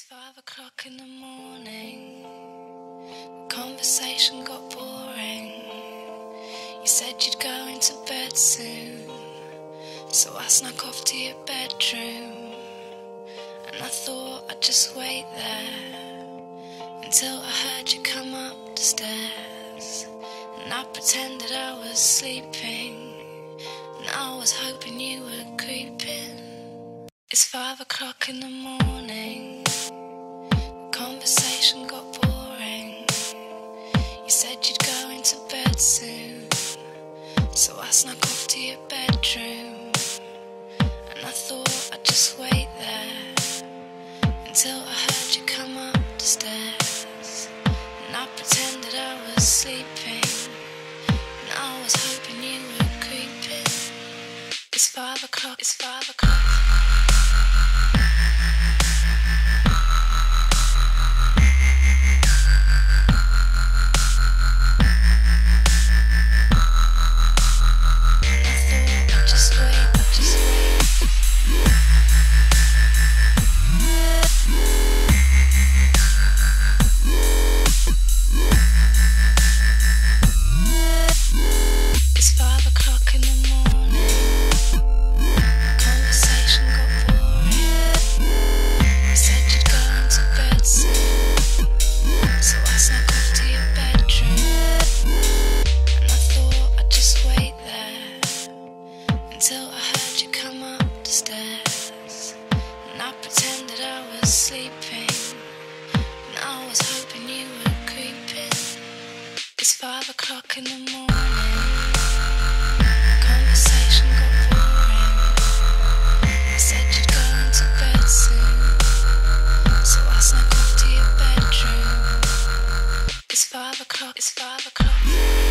It's 5 o'clock in the morning. The conversation got boring. You said you'd go into bed soon, so I snuck off to your bedroom, and I thought I'd just wait there until I heard you come up the stairs. And I pretended I was sleeping, and I was hoping you were creeping. It's 5 o'clock in the morning. The conversation got boring. You said you'd go into bed soon, so I snuck off to your bedroom, and I thought I'd just wait there until I heard you come up the stairs. And I pretended I was sleeping, and I was hoping you were creeping. It's 5 o'clock, it's 5 o'clock. Sleeping, and I was hoping you were creeping. It's 5 o'clock in the morning. The conversation got boring. You said you'd go into bed soon, so I snuck off to your bedroom. It's 5 o'clock, it's 5 o'clock.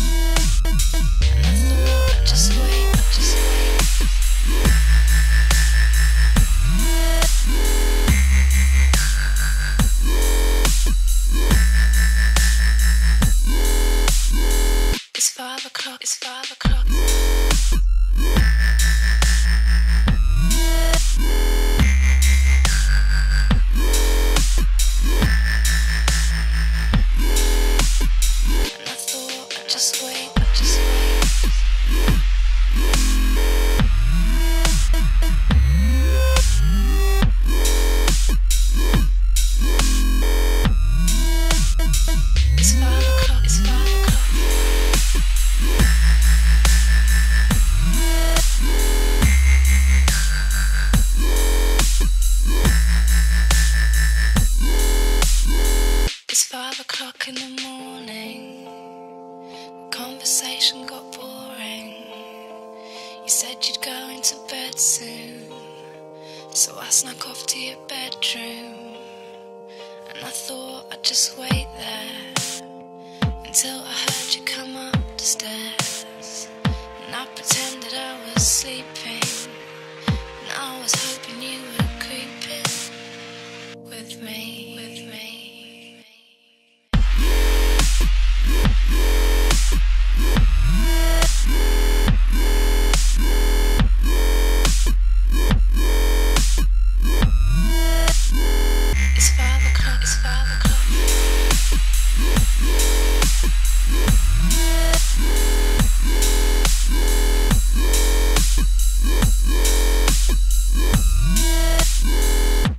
It's 5 o'clock. It's 5 o'clock in the morning. The conversation got boring. You said you'd go into bed soon, so I snuck off to your bedroom, and I thought I'd just wait there until I heard you come up the stairs. And I pretended I was sleeping, and I was hoping you were creeping with me.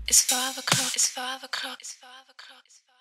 It's 5 o'clock, it's 5 o'clock, it's 5 o'clock, it's 5 o'clock.